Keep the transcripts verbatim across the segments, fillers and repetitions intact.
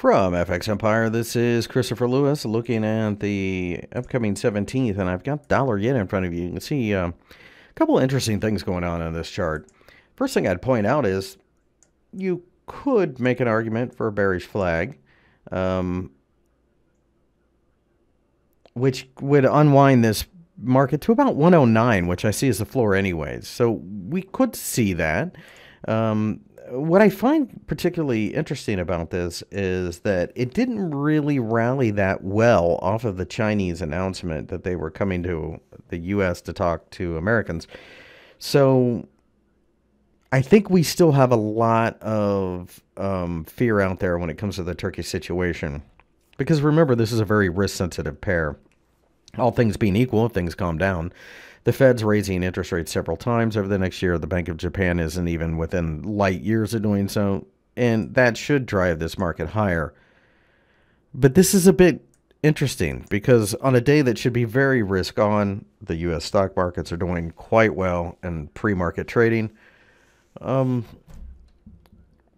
From F X Empire, this is Christopher Lewis looking at the upcoming seventeenth, and I've got dollar yen in front of you. You can see uh, a couple of interesting things going on in this chart. First thing I'd point out is you could make an argument for a bearish flag, um, which would unwind this market to about one oh nine, which I see as the floor anyways. So we could see that. Um, What I find particularly interesting about this is that it didn't really rally that well off of the Chinese announcement that they were coming to the U S to talk to Americans. So I think we still have a lot of um, fear out there when it comes to the Turkish situation. Because remember, this is a very risk-sensitive pair. All things being equal, if things calm down, the Fed's raising interest rates several times over the next year. The Bank of Japan isn't even within light years of doing so, and that should drive this market higher. But this is a bit interesting because on a day that should be very risk-on, the U S stock markets are doing quite well in pre-market trading. Um,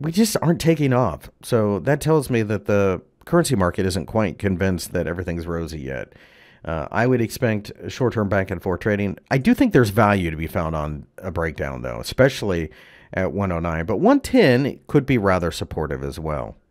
we just aren't taking off. So that tells me that the currency market isn't quite convinced that everything's rosy yet. Uh, I would expect short-term back-and-forth trading. I do think there's value to be found on a breakdown, though, especially at one oh nine. But one ten could be rather supportive as well.